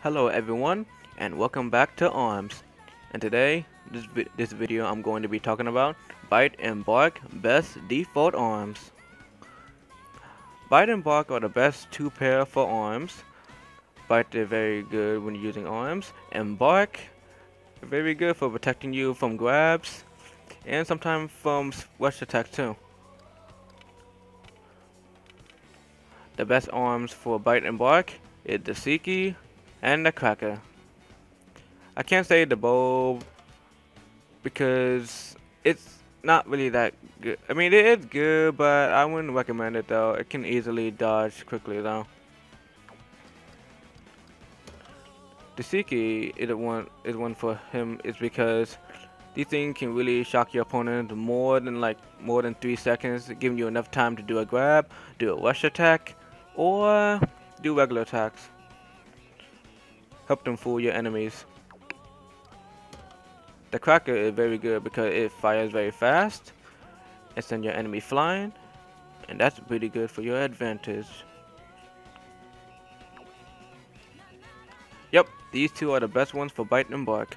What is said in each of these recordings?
Hello everyone and welcome back to ARMS, and today this video I'm going to be talking about Byte and Barq best default arms. Byte and Barq are the best two pair for arms. Byte, they're very good when using arms, and Barq are very good for protecting you from grabs and sometimes from rush attack too. The best arms for Byte and Barq is the Seekie and the Cracker. I can't say the Bulb because it's not really that good. I mean, it is good, but I wouldn't recommend it though. It can easily dodge quickly though. The Seekie is one for him is because these things can really shock your opponent more than 3 seconds, giving you enough time to do a grab, do a rush attack, or do regular attacks. Help them fool your enemies. The Cracker is very good because it fires very fast and sends your enemy flying, and that's pretty good for your advantage. Yep, these two are the best ones for Byte and Barq.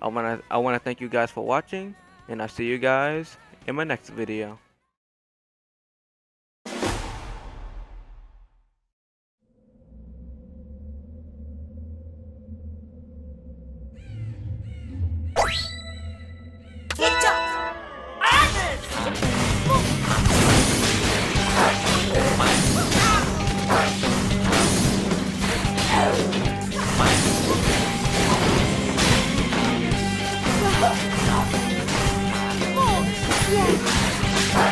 I wanna thank you guys for watching, and I'll see you guys in my next video. Yeah.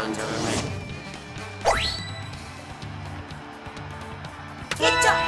down to him. Picked up!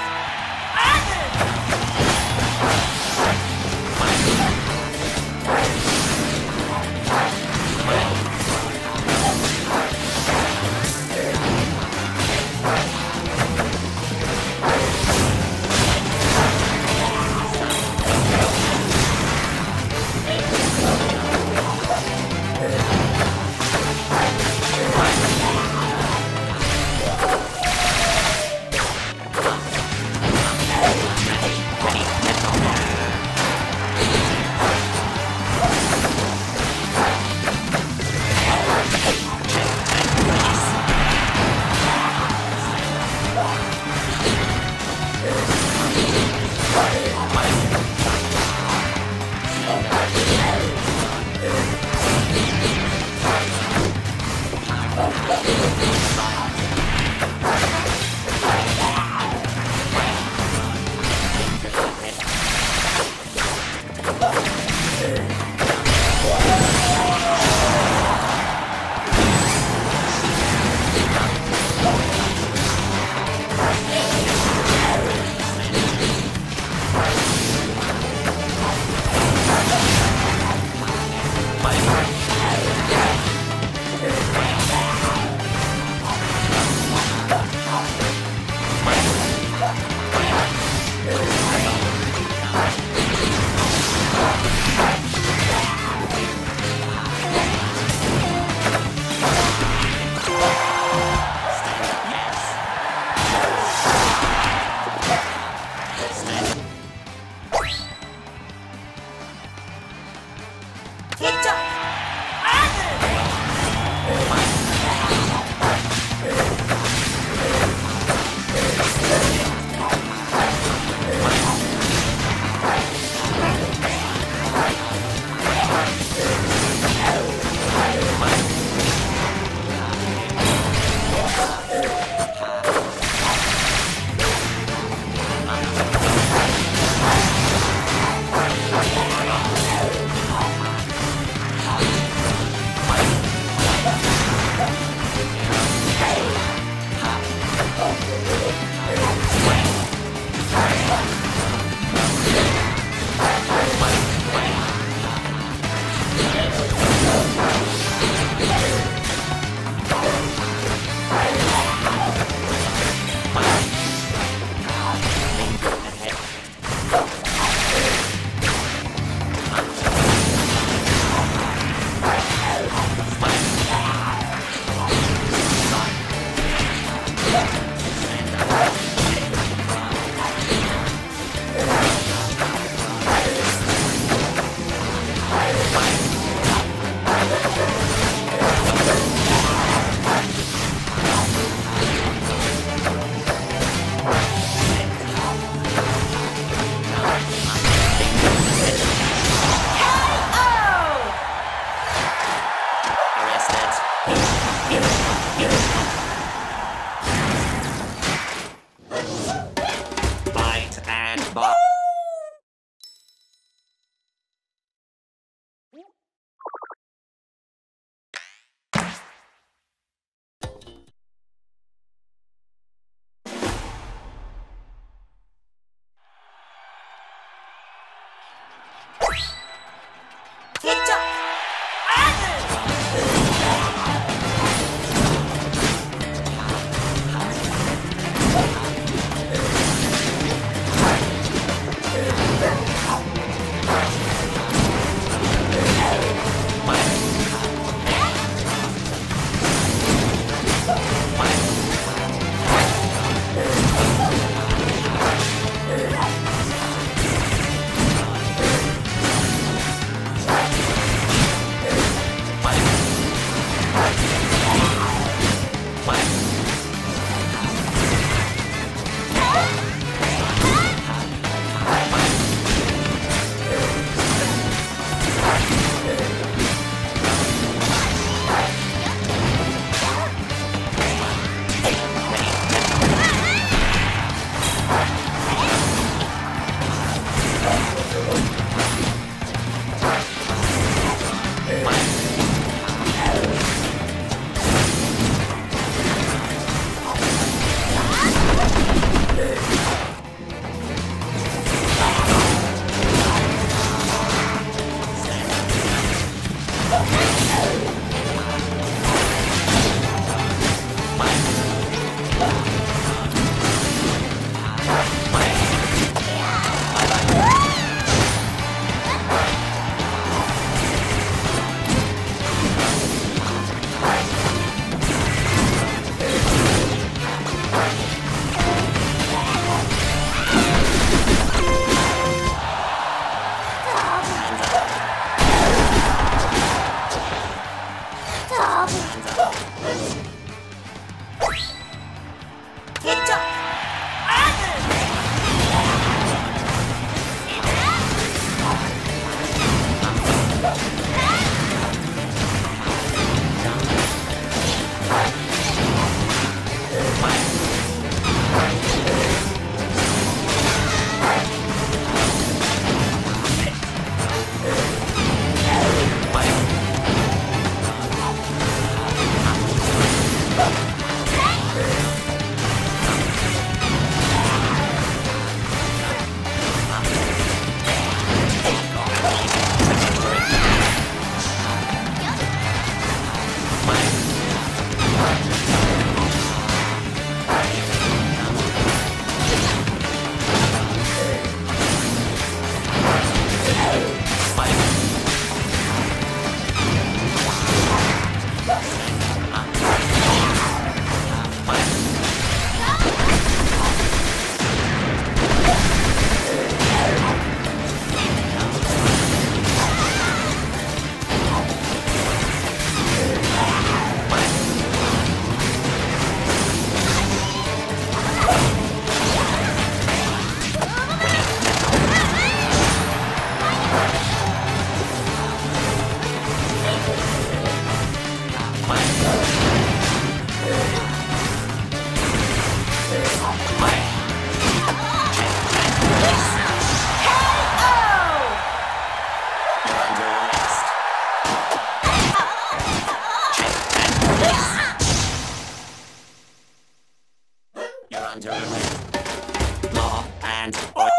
unto me. Law and order.